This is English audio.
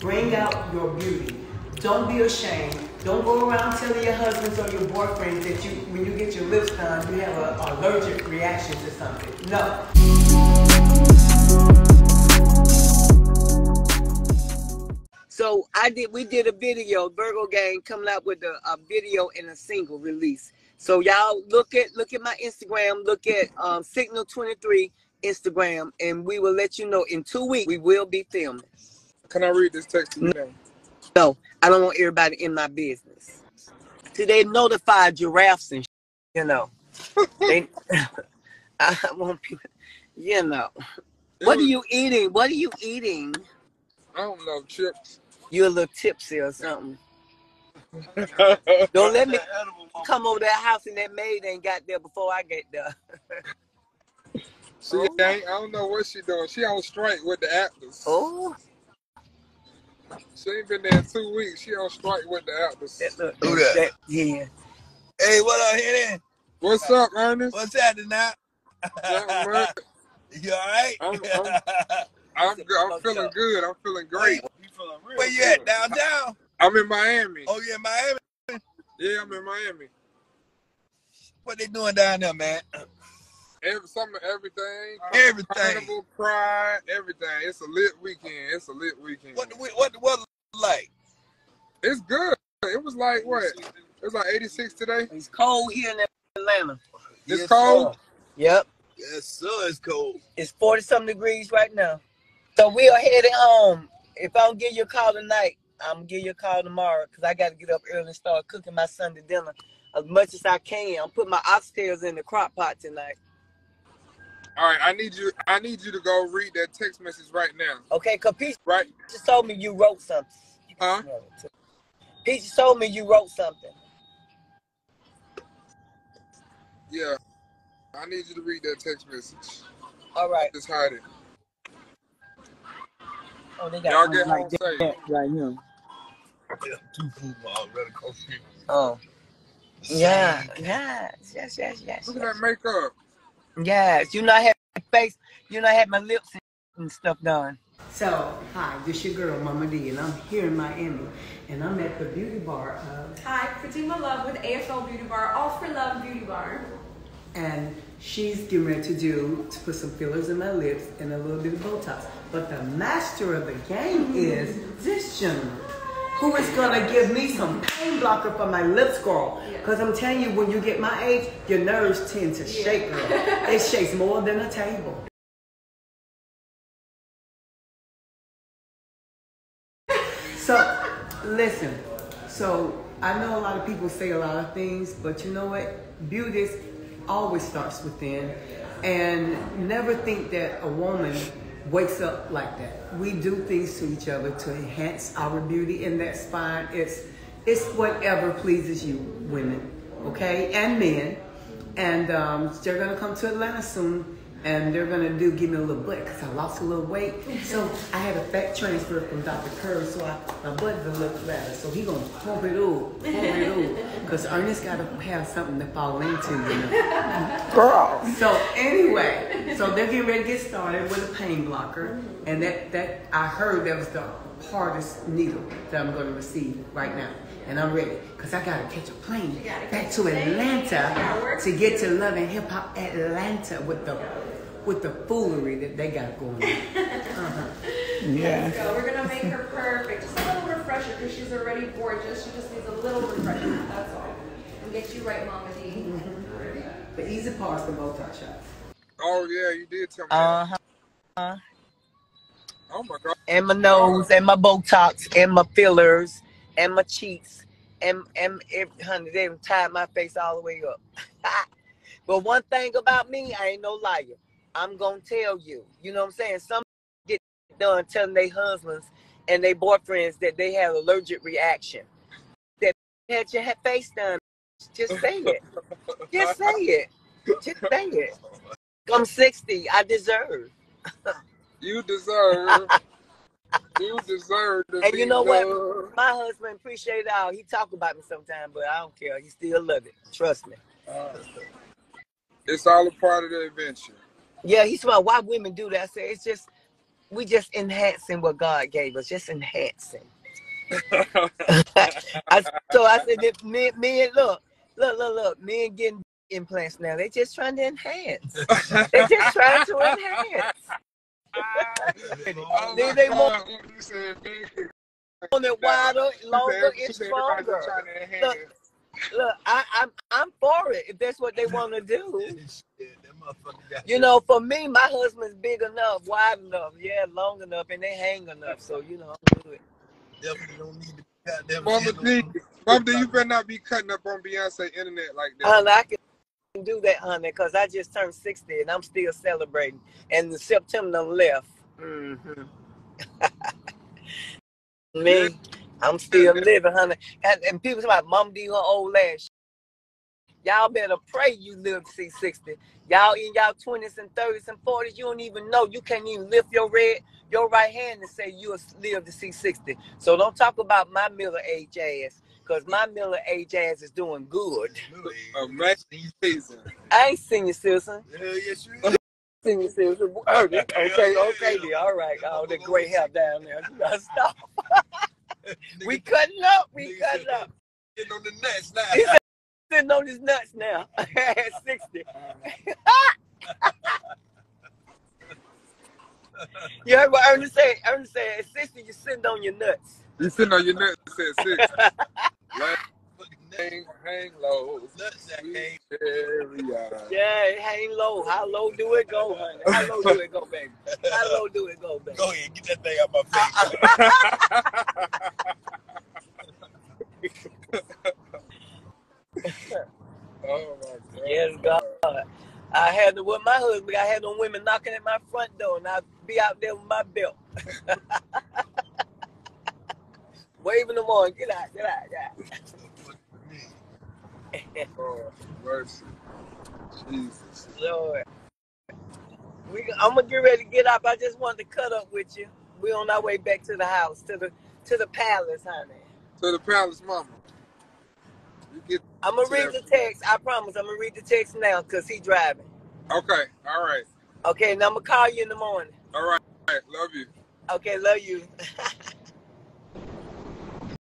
Bring out your beauty. Don't be ashamed. Don't go around telling your husbands or your boyfriends that you, when you get your lips done, you have an allergic reaction to something. No. So we did a video, Virgo Gang coming out with a video and a single release. So y'all look at my Instagram, look at Signal23 Instagram, and we will let you know in 2 weeks we will be filming. Can I read this text to you now? No, I don't want everybody in my business. See, they notified giraffes and you know. I want people, you know. What are you eating? What are you eating? I don't know, chips. You a little tipsy or something. Don't let me come over that house and that maid ain't got there before I get there. I don't know what she doing. She on strike with the actors. Oh. She ain't been there in 2 weeks. She on strike with the actors. Yeah. Hey, what up, Henny? What's up, Ernest? What's happening now? You all right? I'm feeling good. I'm feeling great. You feeling real Where you good. At? Downtown? I'm in Miami. Oh, yeah, Miami? Yeah, I'm in Miami. What they doing down there, man? Everything. Carnival, Pride, everything. It's a lit weekend. What the weather like? It's good. It was like what? It was like 86 today. It's cold here in Atlanta. It's cold? Yep. Yes, sir, it's cold. It's 40-something degrees right now. So we are headed home. If I don't give you a call tonight, I'm going to give you a call tomorrow because I got to get up early and start cooking my Sunday dinner as much as I can. I'm putting my oxtails in the crock pot tonight. All right, I need you to go read that text message right now. Okay, because Peach just told me you wrote something. Huh? Peach told me you wrote something. Yeah. I need you to read that text message. All right. Just hide it. Oh, they got y'all get home safe. Right here. Yeah, two people already confused. Oh. Yeah. Yes. Look at that makeup. Yes. You not had my face. You not had my lips and stuff done. So, hi, this your girl, Momma Dee, and I'm here in Miami, and I'm at the beauty bar of... Hi, Fatima Love with AFL Beauty Bar, All For Love Beauty Bar. And she's getting ready to put some fillers in my lips and a little bit of Botox. But the master of the game is this gentleman who is going to give me some pain blocker for my lip scroll. Because I'm telling you, when you get my age, your nerves tend to shake. It shakes more than a table. So, listen. So, I know a lot of people say a lot of things, but you know what? Beauty always starts within, and never think that a woman wakes up like that. We do things to each other to enhance our beauty, and that's fine. It's whatever pleases you, women, okay, and men. And they're gonna come to Atlanta soon, and they're gonna give me a little butt because I lost a little weight. So I had a fat transfer from Dr. Kerr, so my butt doesn't look flatter. So he gonna pump it up, because Ernest gotta have something to fall into, you know. Girl. So anyway, so they're getting ready to get started with a pain blocker, and that I heard that was the hardest needle that I'm gonna receive right now. And I'm ready, because I got to catch a plane back to Atlanta to get to Love and Hip Hop Atlanta with the foolery that they got going on. Yeah. So we're going to make her perfect. Just a little refresher, because she's already gorgeous. She just needs a little refresher, that's all. And get you right, Momma Dee. The easy part's the Botox shots. Oh, yeah, you did tell me that. Oh, my God. And my nose, and my Botox, and my fillers. And my cheeks, and honey, they tied my face all the way up. But one thing about me, I ain't no liar. I'm gonna tell you. You know what I'm saying? Some get done telling their husbands and their boyfriends that they had an allergic reaction. That had your face done. Just say it. Just say it. Just say it. I'm 60. I deserve. You deserve. You deserve to and you know what? My husband appreciate it all. He talk about me sometimes, but I don't care. He still love it. Trust me. It's all a part of the adventure. Yeah, he's like, why women do that? I say, it's just we just enhancing what God gave us, just enhancing. So I said, men, look, men getting implants now. They just trying to enhance. They just trying to enhance. Oh they want it wider, longer, it's stronger. Look, I'm for it if that's what they want to do. You know, for me, my husband's big enough, wide enough, yeah, long enough, and they hang enough. So you know, I'm good. Definitely don't need to be Momma Dee, you better not be cutting up on Beyonce internet like that. I can do that, honey, because I just turned 60 and I'm still celebrating. And the September left. Me, I'm still living, honey. And people talk about Momma Dee, her old ass. Y'all better pray you live to see 60. Y'all in y'all 20s and 30s and 40s, you don't even know. You can't even lift your right hand and say you'll live to see 60. So don't talk about my middle-aged ass, because my middle-aged ass is doing good. I ain't senior citizen. Hell yes, you is. Senior citizen. Okay, then. All right. All that gray hair down there. You gotta stop. We cutting up. Getting on the nuts now. Sitting on his nuts now at 60. You heard what Ernest said? Ernest said, at 60, you're sitting on your nuts. You're sitting on your nuts at 60. Like, hang low. Yeah, it hang low. How low do it go, honey? How low do it go, baby? How low do it go, baby? Go ahead, get that thing out my face. Oh my God. Yes, God. I had to with my husband. I had them women knocking at my front door, and I'd be out there with my belt, waving them on. Get out. Lord, mercy, Jesus, Lord. I'm gonna get ready to get up. I just wanted to cut up with you. We're on our way back to the house, to the palace, honey. To the palace, Mama. I'm gonna read the text. I promise. I'm gonna read the text now because he's driving. Okay. All right. Okay. And I'm gonna call you in the morning. All right. Love you. Okay. Love you.